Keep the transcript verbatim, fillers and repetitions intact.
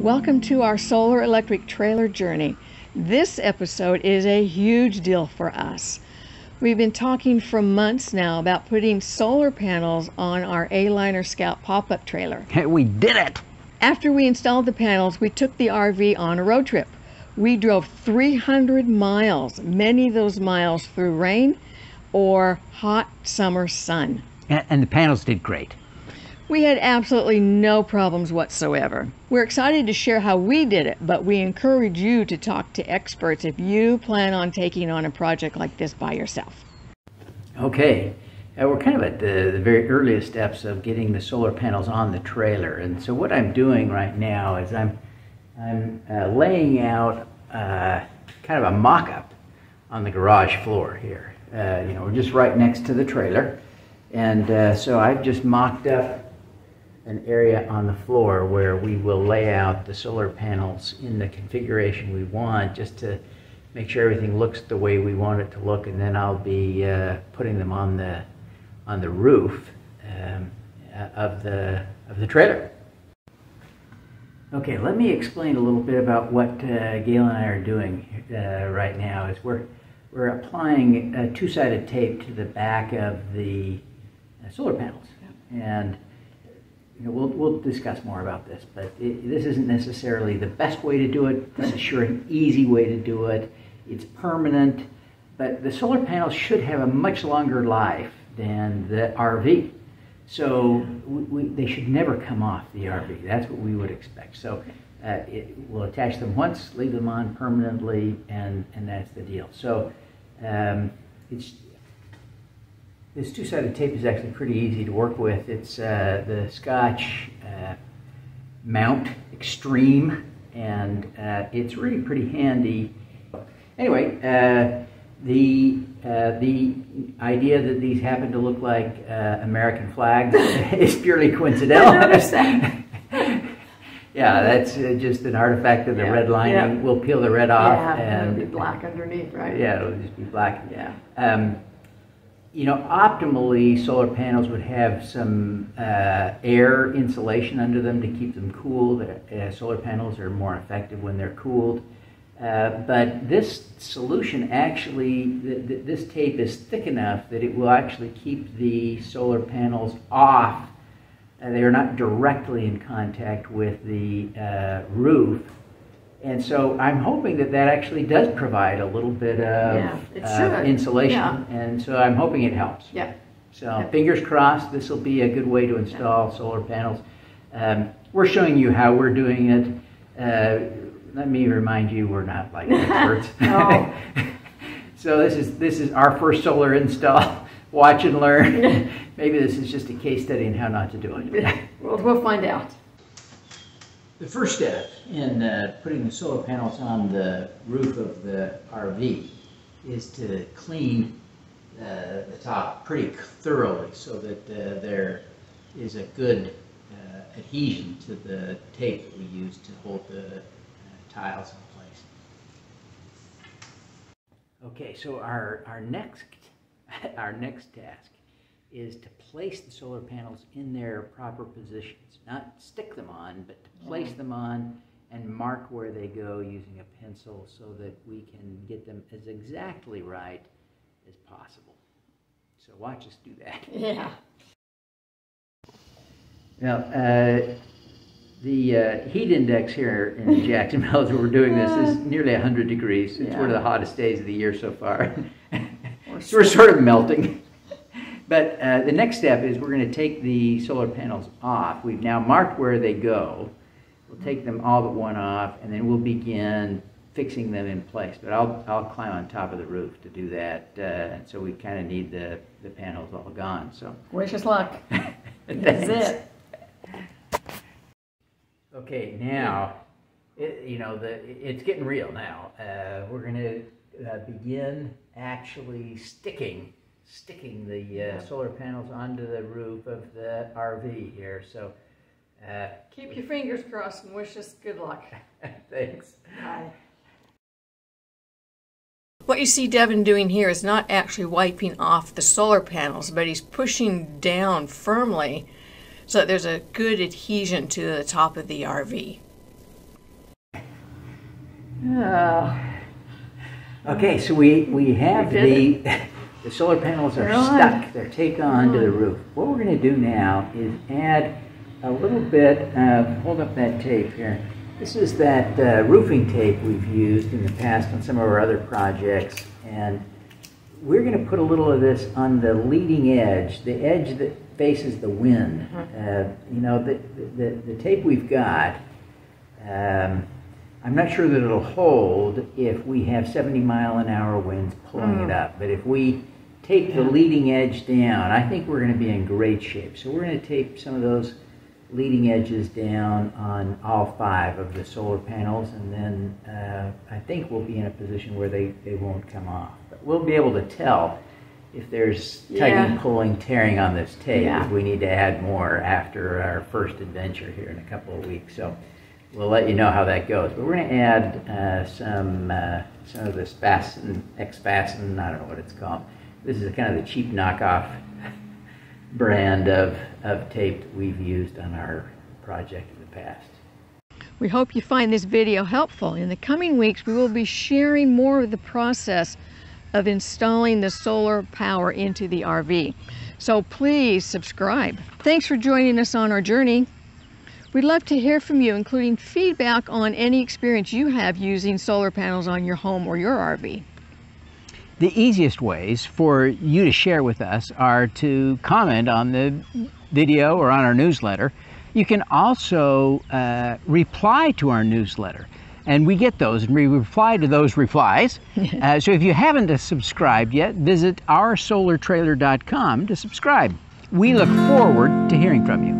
Welcome to our solar electric trailer journey. This episode is a huge deal for us. We've been talking for months now about putting solar panels on our A-Liner Scout pop-up trailer. Hey, we did it! After we installed the panels, we took the R V on a road trip. We drove three hundred miles, many of those miles through rain or hot summer sun. And the panels did great. We had absolutely no problems whatsoever. We're excited to share how we did it, but we encourage you to talk to experts if you plan on taking on a project like this by yourself. Okay, uh, we're kind of at the, the very earliest steps of getting the solar panels on the trailer. And so what I'm doing right now is I'm, I'm uh, laying out uh, kind of a mock-up on the garage floor here. Uh, you know, we're just right next to the trailer. And uh, so I've just mocked up an area on the floor where we will lay out the solar panels in the configuration we want, just to make sure everything looks the way we want it to look, and then I'll be uh, putting them on the on the roof um, of the of the trailer. Okay, let me explain a little bit about what uh, Gail and I are doing uh, right now. Is we're we're applying a two-sided tape to the back of the uh, solar panels, and You know, we'll, we'll discuss more about this, but it, this isn't necessarily the best way to do it. This is sure an easy way to do it. It's permanent, but the solar panels should have a much longer life than the R V. So we, we, they should never come off the R V. That's what we would expect. So uh, it, we'll attach them once, leave them on permanently, and, and that's the deal. So um, it's... This two-sided tape is actually pretty easy to work with. It's uh, the Scotch uh, Mount Extreme, and uh, it's really pretty handy. Anyway, uh, the uh, the idea that these happen to look like uh, American flags is purely coincidental. Yeah, that's uh, just an artifact of the yeah, red lining. Yeah. We'll peel the red off, yeah, and it'll be black underneath, right? Yeah, it'll just be black. Yeah. Um, You know, optimally, solar panels would have some uh, air insulation under them to keep them cool. The, uh, solar panels are more effective when they're cooled. Uh, but this solution actually, th th this tape is thick enough that it will actually keep the solar panels off. Uh, they are not directly in contact with the uh, roof. And so I'm hoping that that actually does provide a little bit of yeah, it's uh, insulation, yeah. And so I'm hoping it helps. Yeah. So yeah. Fingers crossed, this will be a good way to install yeah. solar panels. Um, we're showing you how we're doing it. Uh, let me remind you, we're not like experts. No. So this is this is our first solar install. Watch and learn. Maybe this is just a case study in how not to do it. We'll, we'll find out. The first step in uh, putting the solar panels on the roof of the R V is to clean uh, the top pretty thoroughly so that uh, there is a good uh, adhesion to the tape that we use to hold the uh, tiles in place. Okay, so our, our, next, our next task is to place the solar panels in their proper positions. Not stick them on, but to place them on and mark where they go using a pencil so that we can get them as exactly right as possible. So watch us do that. Yeah. Now, uh, the uh, heat index here in Jacksonville as we're doing this is nearly one hundred degrees. It's yeah. one of the hottest days of the year so far. So we're sort of melting. But uh, the next step is we're going to take the solar panels off. We've now marked where they go. We'll take them all but one off, and then we'll begin fixing them in place. But I'll, I'll climb on top of the roof to do that. Uh, so we kind of need the, the panels all gone. So wish us luck. That's it. Okay, now, it, you know, the, it's getting real now. Uh, we're going to uh, begin actually sticking sticking the uh, solar panels onto the roof of the R V here. So uh, keep your fingers crossed and wish us good luck. Thanks. Bye. What you see Devin doing here is not actually wiping off the solar panels, but he's pushing down firmly so that there's a good adhesion to the top of the R V. Oh. Okay, so we, we have we the, the solar panels are They're stuck. On. They're taken onto on. the roof. What we're going to do now is add a little bit of, hold up that tape here. This is that uh, roofing tape we've used in the past on some of our other projects. And we're going to put a little of this on the leading edge, the edge that faces the wind. Uh, you know, the, the, the tape we've got, um, I'm not sure that it'll hold if we have seventy mile an hour winds pulling mm. it up. But if we take the leading edge down, I think we're going to be in great shape. So we're going to tape some of those leading edges down on all five of the solar panels, and then uh, I think we'll be in a position where they, they won't come off. But we'll be able to tell if there's tightening, yeah. pulling, tearing on this tape. Yeah. We need to add more after our first adventure here in a couple of weeks. So we'll let you know how that goes. But we're going to add uh, some uh, some of this fasten, ex-fasten, I don't know what it's called. This is kind of the cheap knockoff brand of, of tape that we've used on our project in the past. We hope you find this video helpful. In the coming weeks, we will be sharing more of the process of installing the solar power into the R V. So please subscribe. Thanks for joining us on our journey. We'd love to hear from you, including feedback on any experience you have using solar panels on your home or your R V. The easiest ways for you to share with us are to comment on the video or on our newsletter. You can also uh, reply to our newsletter, and we get those, and we reply to those replies. Uh, so if you haven't subscribed yet, visit our solar trailer dot com to subscribe. We look forward to hearing from you.